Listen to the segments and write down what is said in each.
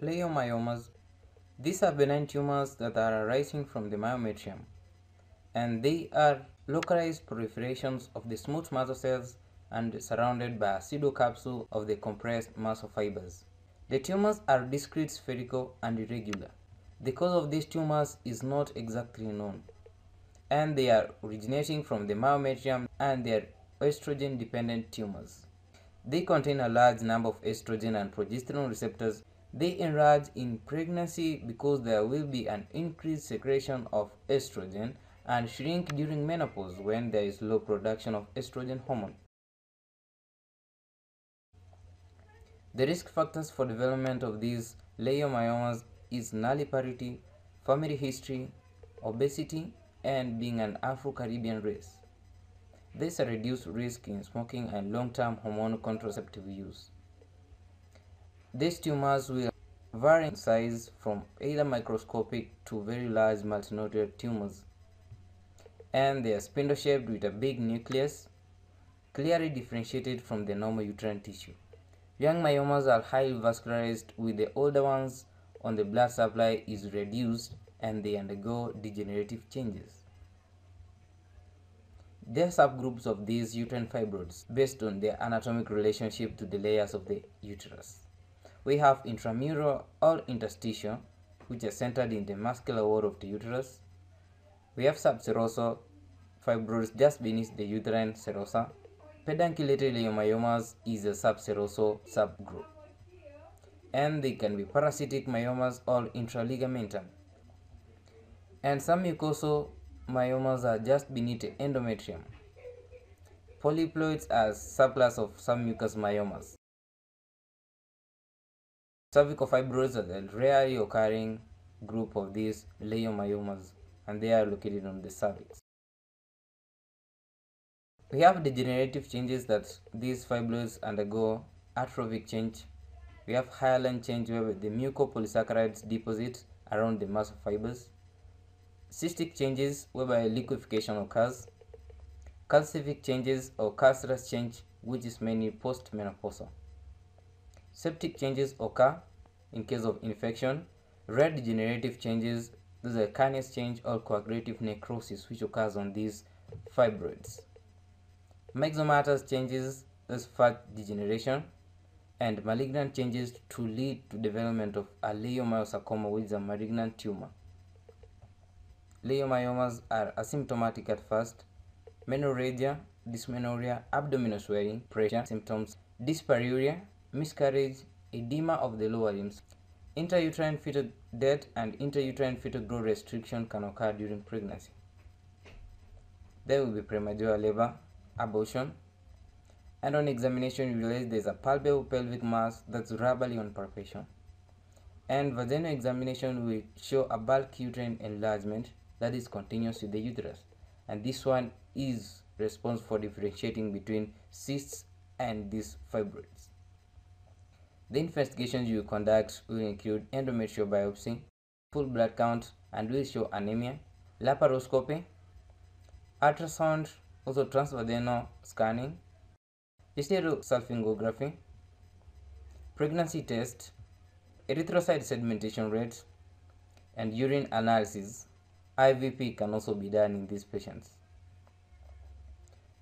Leiomyomas. These are benign tumors that are arising from the myometrium, and they are localized proliferations of the smooth muscle cells and surrounded by a pseudo capsule of the compressed muscle fibers. The tumors are discrete, spherical, and irregular. The cause of these tumors is not exactly known, and they are originating from the myometrium, and they are estrogen-dependent tumors. They contain a large number of estrogen and progesterone receptors. They enlarge in pregnancy because there will be an increased secretion of estrogen, and shrink during menopause when there is low production of estrogen hormone. The risk factors for development of these leiomyomas is nulliparity, family history, obesity, and being an Afro-Caribbean race. These are reduced risk in smoking and long-term hormonal contraceptive use. These tumors will vary in size from either microscopic to very large multinuclear tumors, and they are spindle-shaped with a big nucleus, clearly differentiated from the normal uterine tissue. Young myomas are highly vascularized, with the older ones on the blood supply is reduced and they undergo degenerative changes. There are subgroups of these uterine fibroids based on their anatomic relationship to the layers of the uterus. We have intramural or interstitial, which are centered in the muscular wall of the uterus. We have subserosal fibroids just beneath the uterine serosa. Pedunculated leiomayomas is a subserosal subgroup, and they can be parasitic myomas or intraligamentum. And some mucosal myomas are just beneath the endometrium. Polyploids are subclass of some mucous myomas. Cervical fibroids are the rarely occurring group of these leiomyomas, and they are located on the cervix. We have degenerative changes that these fibroids undergo: atrophic change. We have hyaline change, where the mucopolysaccharides deposit around the muscle fibers. Cystic changes, whereby liquefaction occurs. Calcific changes or calcareous change, which is mainly postmenopausal. Septic changes occur in case of infection. Rare degenerative changes, these are carnage change or coagulative necrosis, which occurs on these fibroids. Myxomatous changes, as fat degeneration, and malignant changes to lead to development of a leiomyosarcoma, which is a malignant tumor. Leiomyomas are asymptomatic at first. Menorrhagia, dysmenorrhea, abdominal swelling, pressure symptoms, dyspareunia, miscarriage, edema of the lower limbs. Intrauterine fetal death and intrauterine fetal growth restriction can occur during pregnancy. There will be premature labor, abortion, and on examination you realize there is a palpable pelvic mass that's rubbery on palpation, and vaginal examination will show a bulk uterine enlargement that is continuous with the uterus, and this one is responsible for differentiating between cysts and these fibroids. The investigations you conduct will include endometrial biopsy, full blood count, and will show anemia, laparoscopy, ultrasound, also transvaginal scanning, hysterosalpingography, pregnancy test, erythrocyte sedimentation rate, and urine analysis. IVP can also be done in these patients.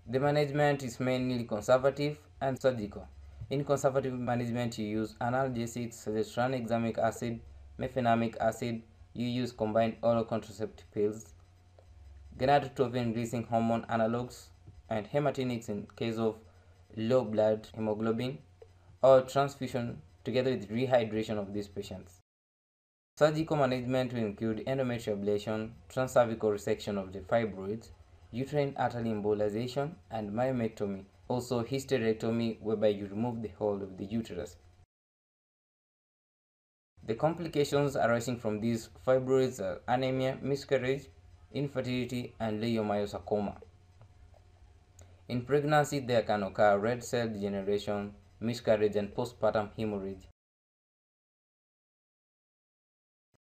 The management is mainly conservative and surgical. In conservative management, you use analgesics such as tranexamic acid, mefenamic acid, you use combined oral contraceptive pills, gonadotropin releasing hormone analogs, and hematinics in case of low blood hemoglobin, or transfusion together with rehydration of these patients. Surgical management will include endometrial ablation, transcervical resection of the fibroids, uterine artery embolization, and myomectomy, also hysterectomy, whereby you remove the whole of the uterus. The complications arising from these fibroids are anemia, miscarriage, infertility, and leiomyosarcoma. In pregnancy, there can occur red cell degeneration, miscarriage, and postpartum hemorrhage.